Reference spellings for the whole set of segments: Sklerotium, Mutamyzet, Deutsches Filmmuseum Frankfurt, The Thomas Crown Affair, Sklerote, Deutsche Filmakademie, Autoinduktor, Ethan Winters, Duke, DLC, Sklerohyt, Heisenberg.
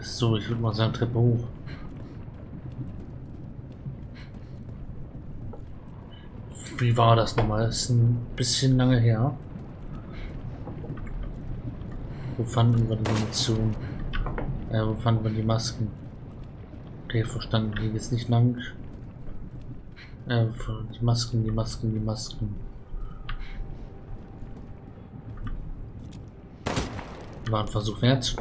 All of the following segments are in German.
So, ich würde mal sagen, Treppe hoch. Wie war das nochmal? Das ist ein bisschen lange her. Wo fanden wir die Munition? Wo fanden wir die Masken? Okay, verstanden. Hier geht's nicht lang. Die Masken, die Masken, die Masken. War ein Versuch wert.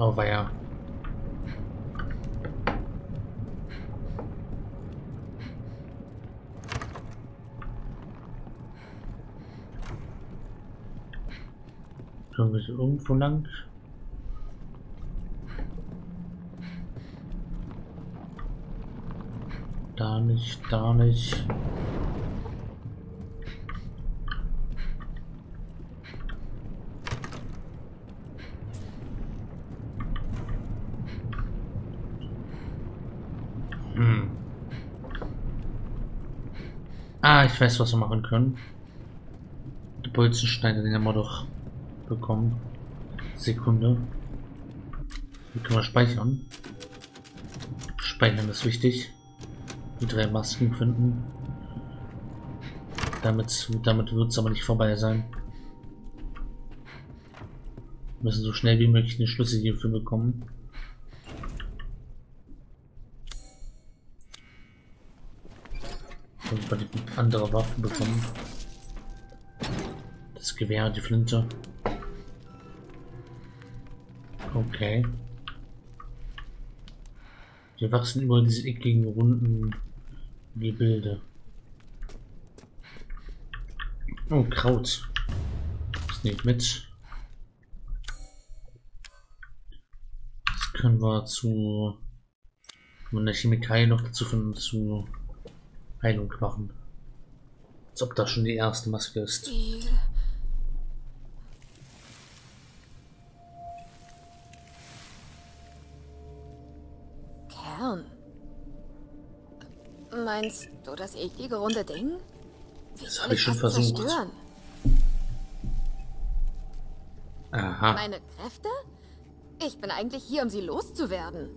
Oh, war ja. Können wir irgendwo lang? Da nicht, da nicht. Ah, ich weiß, was wir machen können. Die Bolzensteine, den haben wir doch bekommen. Sekunde. Wie können wir speichern? Speichern ist wichtig. Die drei Masken finden. Damit wird es aber nicht vorbei sein. Wir müssen so schnell wie möglich den Schlüssel hierfür bekommen. Und wir andere Waffen bekommen. Das Gewehr, die Flinte. Okay. Hier wachsen überall diese eckigen, runden Gebilde. Oh, Kraut. Das nehme ich mit. Das können wir zu... Wenn wir eine Chemikalien noch dazu finden, zu... Heilung machen. Als ob das schon die erste Maske ist. Kern. Meinst du das eklige runde Ding? Wie das habe ich schon versucht. Zerstören? Aha. Meine Kräfte? Ich bin eigentlich hier, um sie loszuwerden.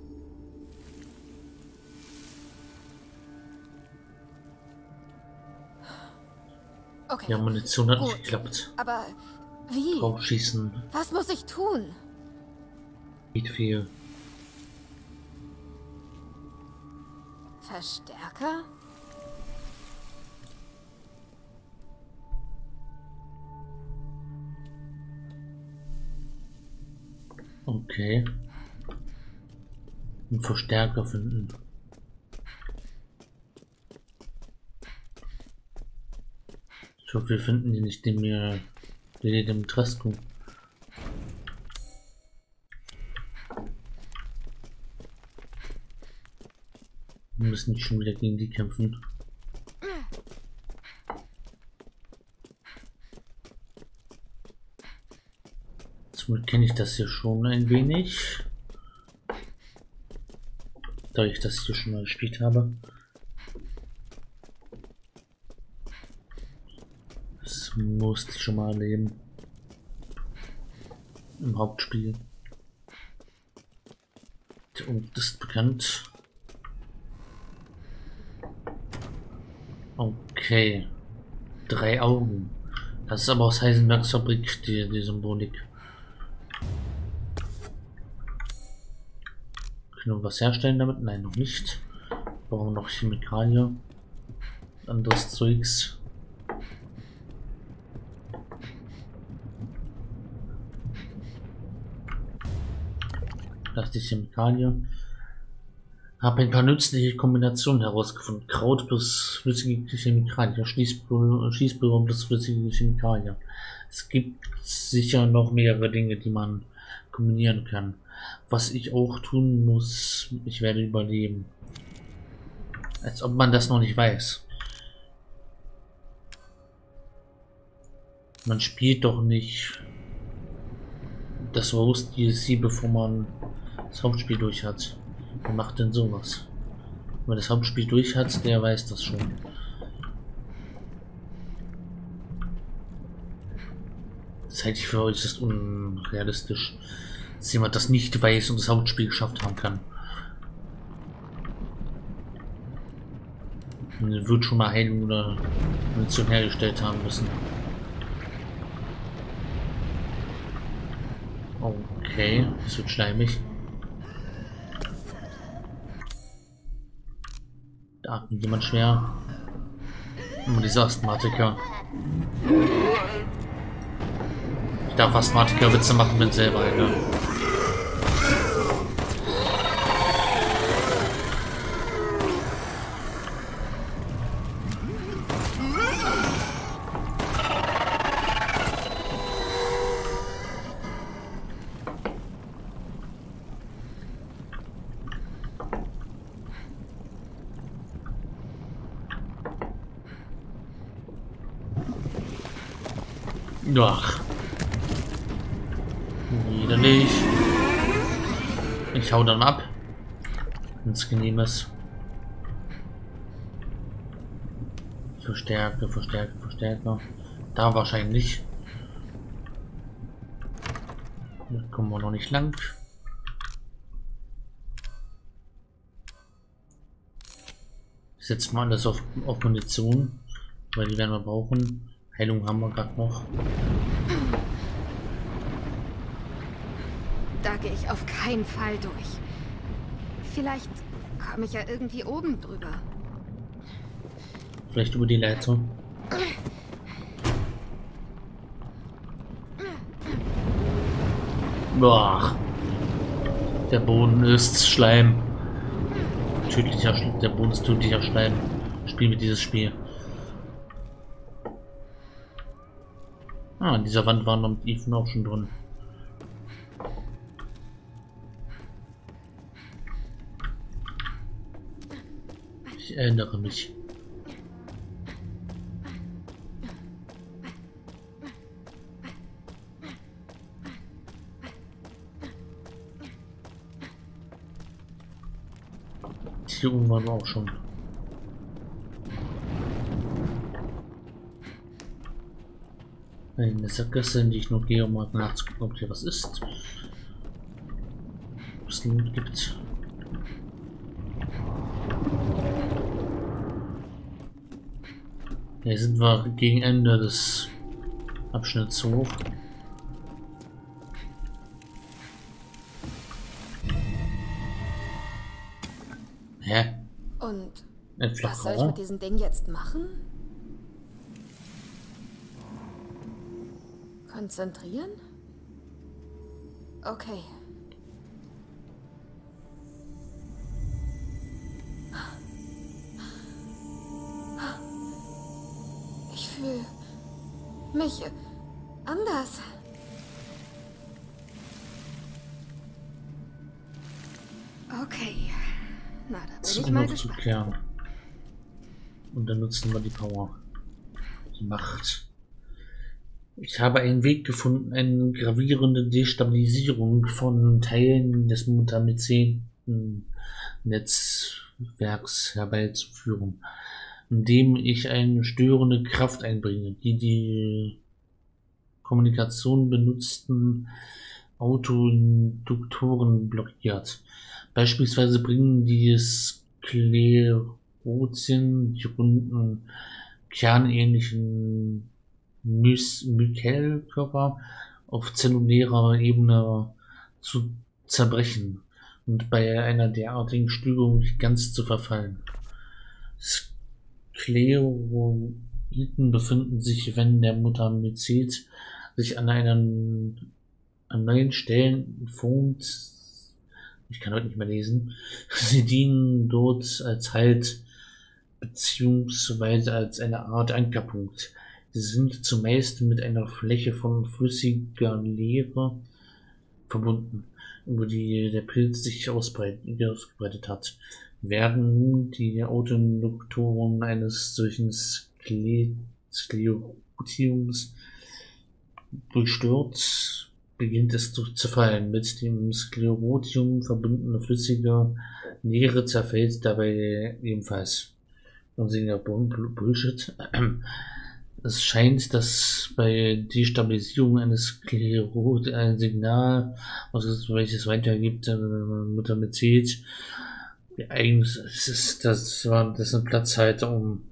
Okay. Ja, Munition hat nicht geklappt. Aber wie? Draufschießen. Was muss ich tun? Nicht viel. Verstärker? Okay. Einen Verstärker finden. Ich hoffe, wir finden die nicht, dem Tresco. Wir müssen nicht schon wieder gegen die kämpfen. Somit kenne ich das hier schon ein wenig. Da ich das hier schon mal gespielt habe. Musste schon mal erleben. Im Hauptspiel. Und ist bekannt. Okay. 3 Augen. Das ist aber aus Heisenbergs Fabrik, die Symbolik. Können wir was herstellen damit? Nein, noch nicht. Brauchen noch Chemikalien. Anderes Zeugs. Das ist die Chemikalie. Habe ein paar nützliche Kombinationen herausgefunden. Kraut plus flüssige Chemikalie. Schießpulver plus flüssige Chemikalie. Es gibt sicher noch mehrere Dinge, die man kombinieren kann. Was ich auch tun muss, ich werde überleben. Als ob man das noch nicht weiß. Man spielt doch nicht das Roast DLC, bevor man das Hauptspiel durch hat. Wer macht denn sowas? Wenn man das Hauptspiel durch hat, der weiß das schon. Das halte ich für äußerst unrealistisch, dass jemand das nicht weiß und das Hauptspiel geschafft haben kann. Man wird schon mal Heilung oder Munition hergestellt haben müssen. Okay, es wird schleimig. Da atmet jemand schwer. Und dieser Asthmatiker. Ich darf Asthmatiker-Witze machen, bin selber einer. Ach. Wieder nicht. Ich hau dann ab. Wenn's genehm ist. Verstärke, verstärke, verstärke. Da wahrscheinlich. Da kommen wir noch nicht lang. Ich setze mal alles auf Kondition, weil die werden wir brauchen. Heilung haben wir gerade noch. Da gehe ich auf keinen Fall durch. Vielleicht komme ich ja irgendwie oben drüber. Vielleicht über die Leitung. Boah. Der Boden ist Schleim. Tödlicher Schleim. Der Boden ist tödlicher Schleim. Spiel mit dieses Spiel. Ah, an dieser Wand waren noch mit Ethan auch schon drin. Ich erinnere mich. Hier oben waren wir auch schon. Eine Sackgasse, in die ich nur gehe, um mal nachzugucken, ob hier was ist. Ob es Loot gibt. Hier sind wir gegen Ende des Abschnitts hoch. Hä? Und was soll ich mit diesem Ding jetzt machen? Konzentrieren? Okay. Ich fühle mich anders. Okay. Na, da bin ich mal gespannt. Und dann nutzen wir die Power. Die Macht. Ich habe einen Weg gefunden, eine gravierende Destabilisierung von Teilen des Mutamyzet-Netzwerks herbeizuführen, indem ich eine störende Kraft einbringe, die die Kommunikation benutzten Autoinduktoren blockiert. Beispielsweise bringen die Sklerote, die runden, kernähnlichen Mykelkörper auf zellulärer Ebene zu zerbrechen und bei einer derartigen Störung ganz zu verfallen. Sklerohyten befinden sich, wenn der Mutamyzet sich an neuen Stellen formt, ich kann heute nicht mehr lesen, sie dienen dort als Halt beziehungsweise als eine Art Ankerpunkt. Sie sind zumeist mit einer Fläche von flüssiger Leere verbunden, über die der Pilz sich ausgebreitet hat. Werden nun die Autoinduktoren eines solchen Sklerotiums durchstört, beginnt es zu zerfallen. Mit dem Sklerotium verbundene flüssige Leere zerfällt dabei ebenfalls. Und sie in der Bullshit. Es scheint, dass bei Destabilisierung eines Sklerote ein Signal, welches weitergibt, Mutamyzet. Das ist eine Platzhalter um.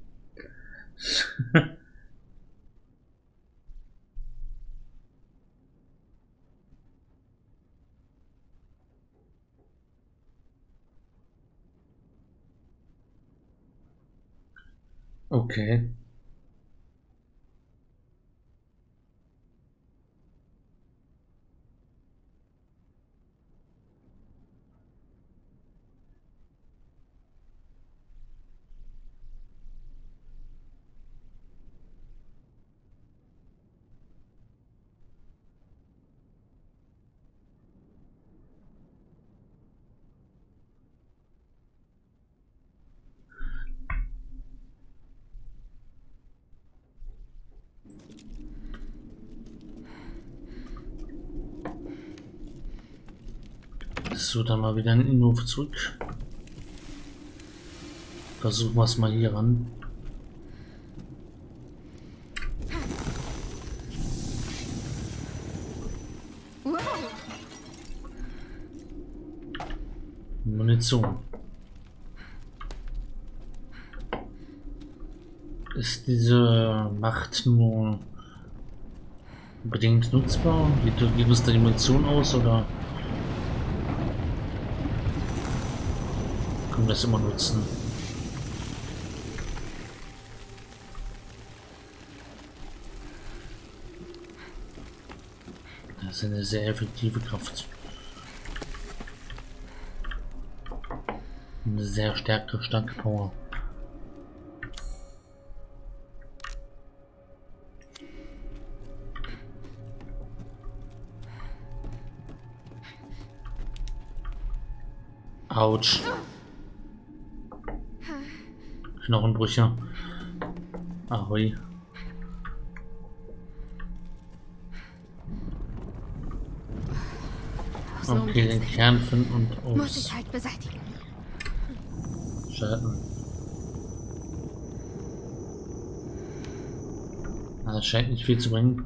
Okay. So, dann mal wieder in den Innenhof zurück. Versuchen wir es mal hier ran. Munition. Ist diese Macht nur bedingt nutzbar? Geht uns da die Munition aus oder? Das immer nutzen. Das ist eine sehr effektive Kraft. Eine sehr starke Power. Autsch. Knochenbrüche. Ahoi. Okay, den Kern finden und aus. Muss ich halt beseitigen. Schaden. Das scheint nicht viel zu bringen.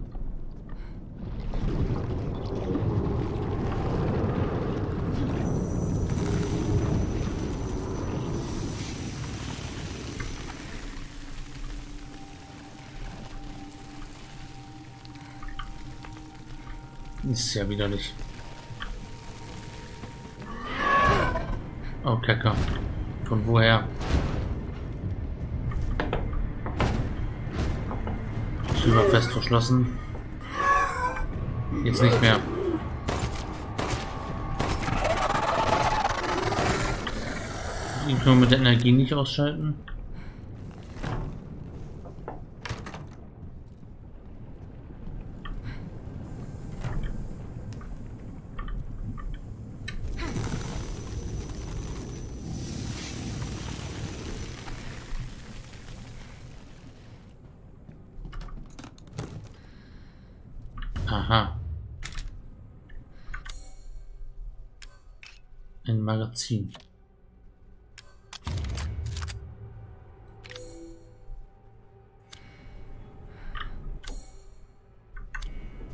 Ist ja widerlich. Oh, Kacke. Von woher? Tür war fest verschlossen. Jetzt nicht mehr. Die können wir mit der Energie nicht ausschalten. Aha. Ein Magazin.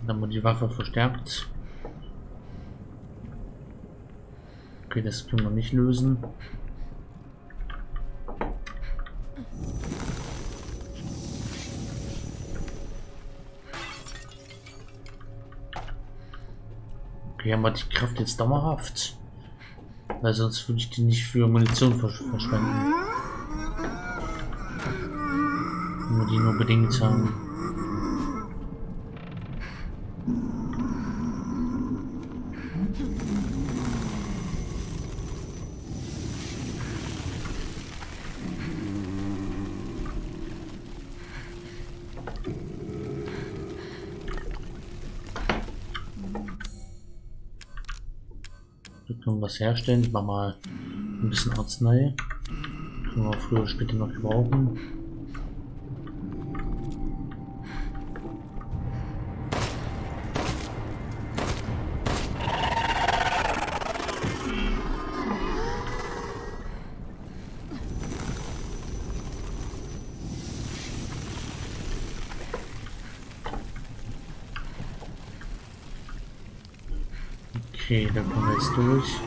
Dann wurde die Waffe verstärkt. Okay, das können wir nicht lösen. Okay, haben wir die Kraft jetzt dauerhaft? Weil sonst würde ich die nicht für Munition verschwenden. Wenn wir die nur bedingt haben. Was herstellen, ich mache mal ein bisschen Arznei. Können wir früher oder später noch gebrauchen. Okay, da kommen wir jetzt durch.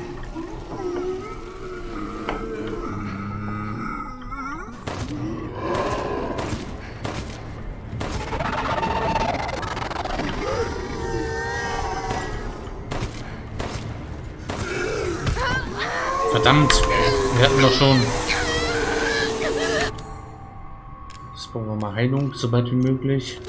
Verdammt, wir hatten doch schon. Jetzt brauchen wir mal Heilung, sobald wie möglich.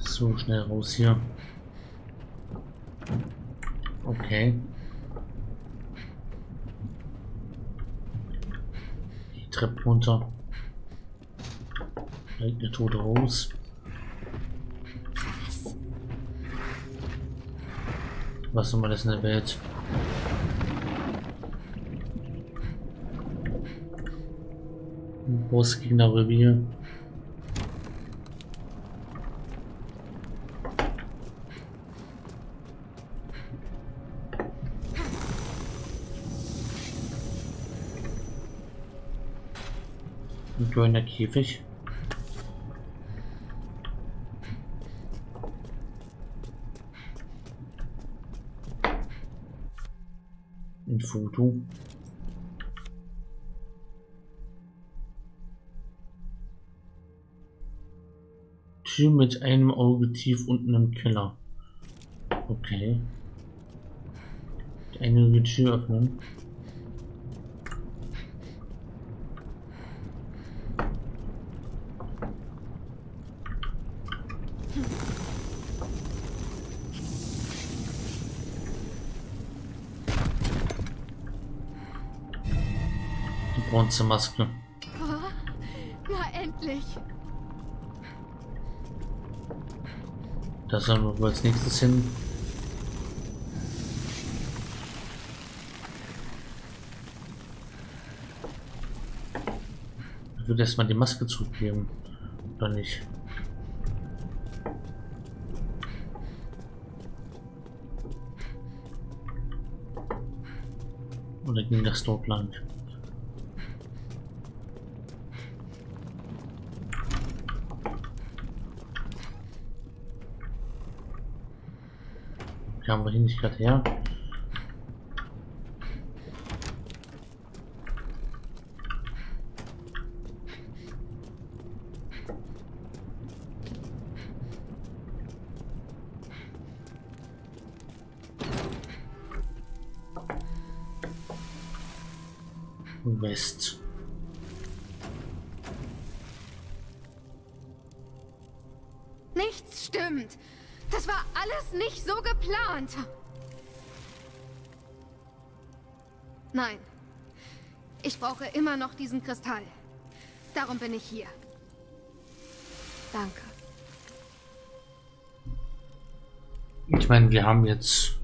So schnell raus hier. Okay. Die Treppe runter. Da liegt eine tote Rose. Was soll man das in der Welt? Bossgegner-Revier. Ein grüner Käfig. Ein Foto. Tür mit einem Auge tief unten im Keller. Okay. Eine Tür öffnen. Bronzemaske. Oh, na endlich. Da sollen wir wohl als nächstes hin. Ich würde erstmal die Maske zurückgeben. Oder nicht? Oder ging das dort lang? Kamen wir hier nicht gerade her. West. Nichts stimmt. Das war alles nicht so geplant. Nein. Ich brauche immer noch diesen Kristall. Darum bin ich hier. Danke. Ich meine, wir haben jetzt...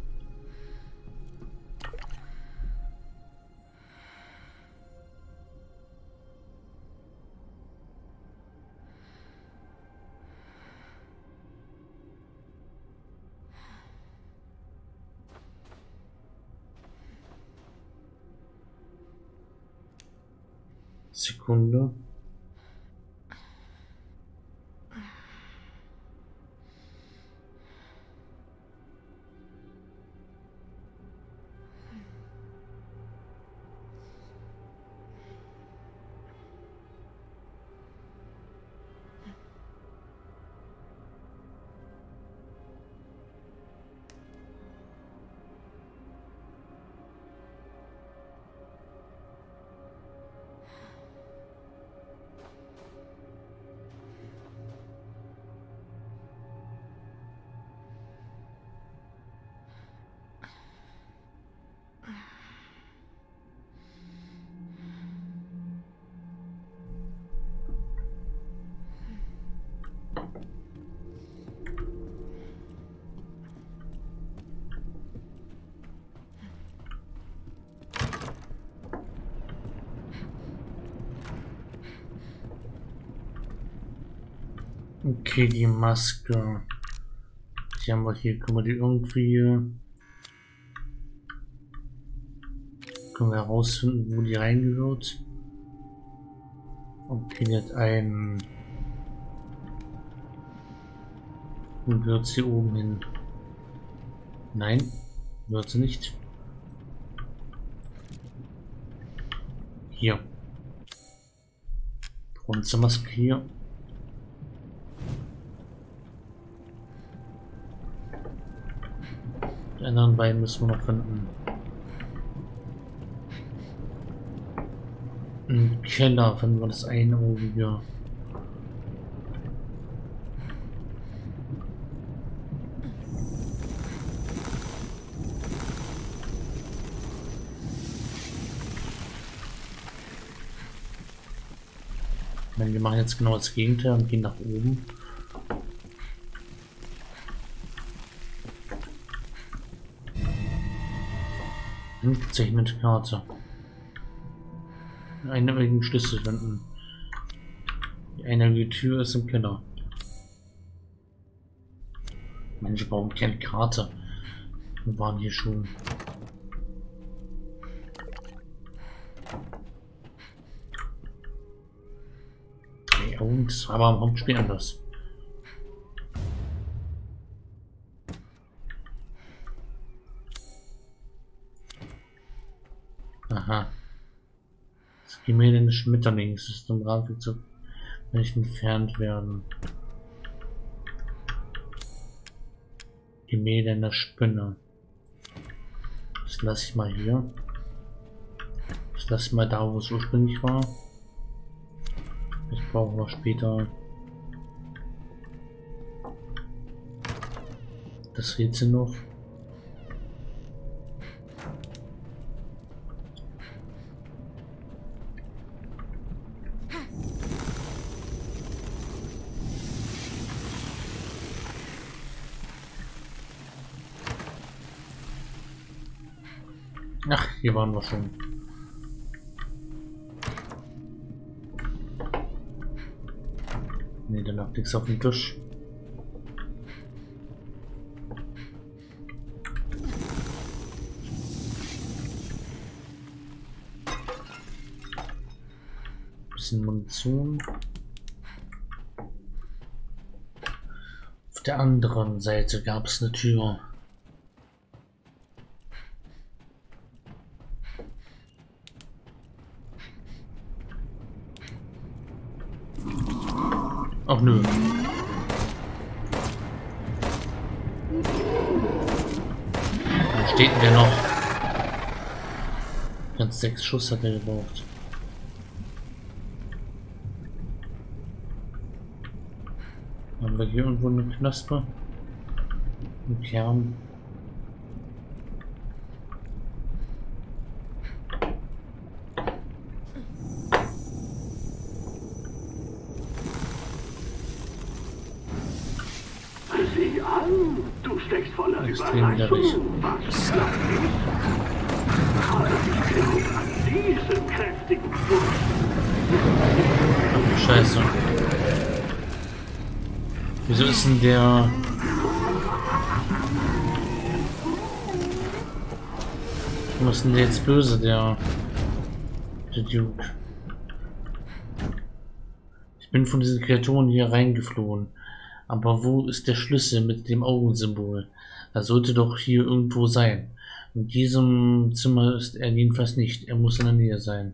Sekunde. Okay, die Maske. Die haben wir hier. Können wir die irgendwie... Können wir herausfinden, wo die reingehört. Okay, die hat einen... Wo gehört sie oben hin? Nein, gehört sie nicht. Hier. Bronzemaske hier. Die anderen beiden müssen wir noch finden. Im Keller finden wir das eine oben hier. Wir machen jetzt genau das Gegenteil und gehen nach oben. Zeichnete Karte. Einen einzigen Schlüssel finden. Die einzige Tür ist im Keller. Mensch, warum keine Karte? Wir waren hier schon. Das war aber im Hauptspiel anders. Aha. Das Gemälde des Schmetterlings ist im Rahmen zu nicht entfernt werden. Gemälde in der Spinne. Das lasse ich mal hier. Das lasse ich mal da, wo es ursprünglich war. Ich brauche noch später das Rätsel noch. Ach, hier waren wir schon. Ne, da lag nichts auf dem Tisch. Bisschen Munition. Auf der anderen Seite gab es eine Tür. Ach nö. Wo steht denn der noch? Ganz 6 Schuss hat er gebraucht. Haben wir hier irgendwo eine Knaspe? Ein Kern. Extrem widerlich. Oh, Scheiße. Wieso ist denn der... Was ist denn der jetzt böse, der Duke? Ich bin von diesen Kreaturen hier reingeflohen. Aber wo ist der Schlüssel mit dem Augensymbol? Er sollte doch hier irgendwo sein. In diesem Zimmer ist er jedenfalls nicht. Er muss in der Nähe sein.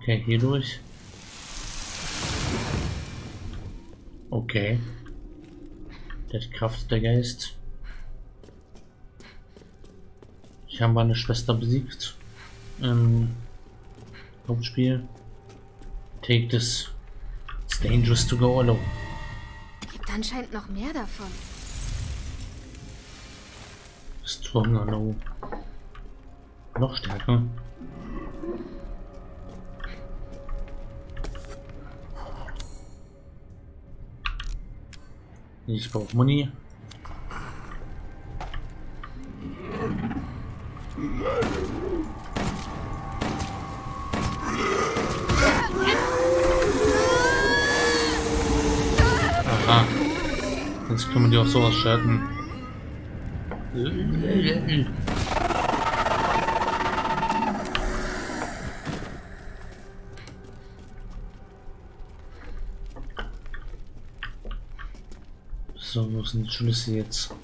Okay, hier durch. Okay. Das Kraft der Geist. Ich habe meine Schwester besiegt. Im Hauptspiel. Take this. It's dangerous to go alone. Gibt anscheinend noch mehr davon. Strong alone. Noch stärker. Ich brauche Money. Jetzt kann man die auch so ausschalten. So, wo sind die Schlüssel jetzt?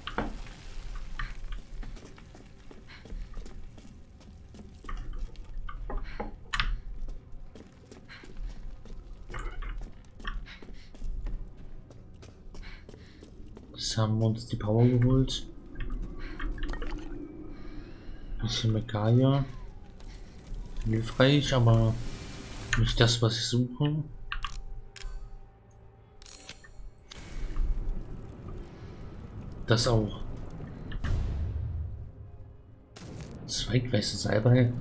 Jetzt haben wir uns die Power geholt. Ein bisschen Megaia. Hilfreich, aber nicht das, was ich suche. Das auch. Zweigweiße Salbei.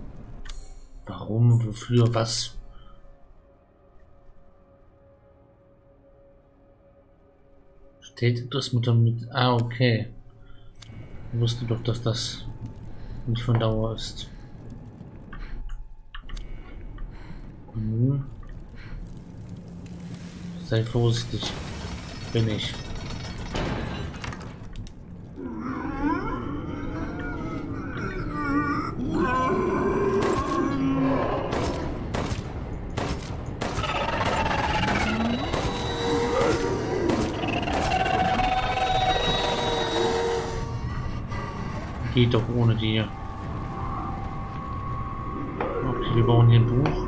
Warum, wofür, was? Steht das Mutamyzet? Ah, okay. Ich wusste doch, dass das nicht von Dauer ist. Sei vorsichtig. Bin ich. Geht doch ohne die. Okay, wir bauen hier ein Buch.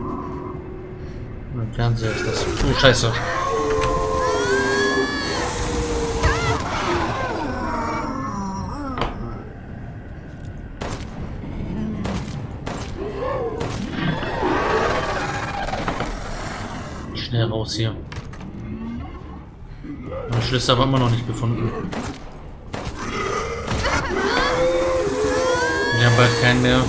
Und im Fernseher ist das. Oh, scheiße. Schnell raus hier. Der Schlüssel aber immer noch nicht gefunden. Wir haben bald keinen mehr.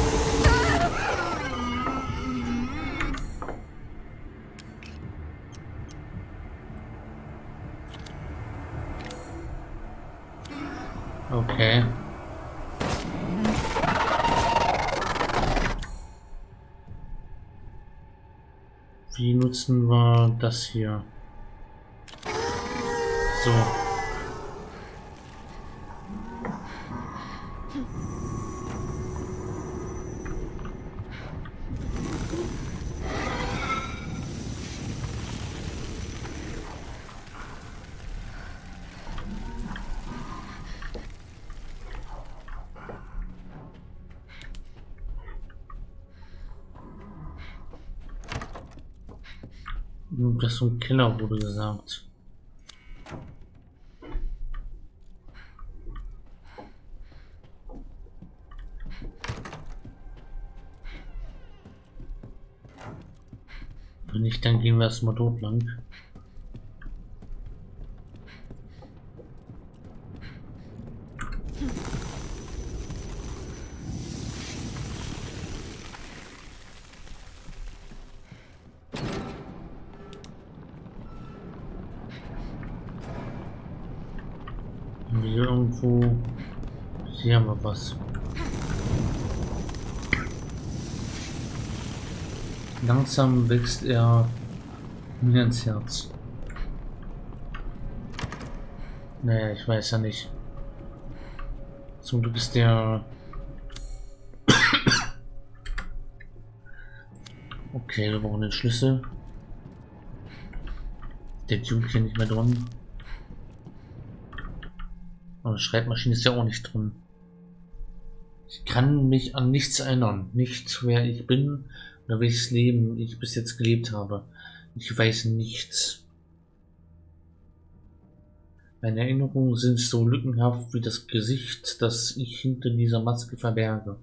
Okay. Wie nutzen wir das hier? So. Das ist so ein Keller, wurde gesagt. Wenn nicht, dann gehen wir erstmal dort lang. Hier irgendwo. Hier haben wir was. Langsam wächst er mir ins Herz. Naja, ich weiß ja nicht. Zum Glück ist der. Okay, wir brauchen den Schlüssel. Der Duke hier nicht mehr drin. Und Schreibmaschine ist ja auch nicht drin. Ich kann mich an nichts erinnern. Nichts, wer ich bin oder welches Leben ich bis jetzt gelebt habe. Ich weiß nichts. Meine Erinnerungen sind so lückenhaft wie das Gesicht, das ich hinter dieser Maske verberge.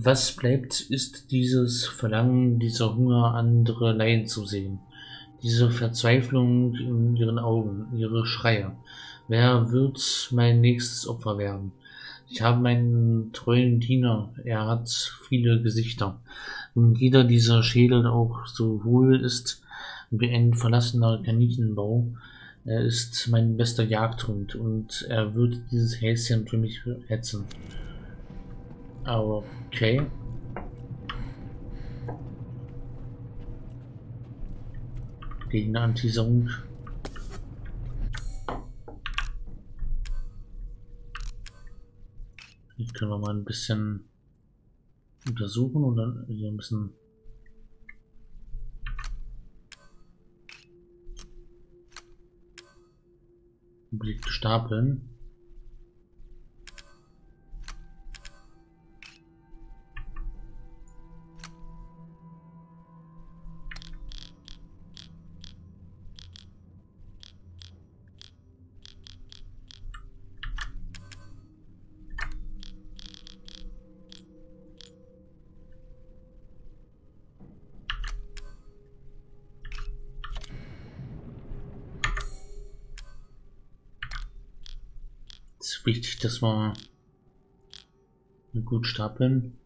Was bleibt, ist dieses Verlangen, dieser Hunger, andere leiden zu sehen. Diese Verzweiflung in ihren Augen, ihre Schreie. Wer wird mein nächstes Opfer werden? Ich habe meinen treuen Diener, er hat viele Gesichter. Und jeder dieser Schädel auch so hohl ist wie ein verlassener Kaninchenbau. Er ist mein bester Jagdhund und er wird dieses Häschen für mich hetzen. Aber okay. gegen Antisung. Hier können wir mal ein bisschen untersuchen und dann hier ein bisschen. Blick stapeln. Wichtig, dass wir gut stapeln.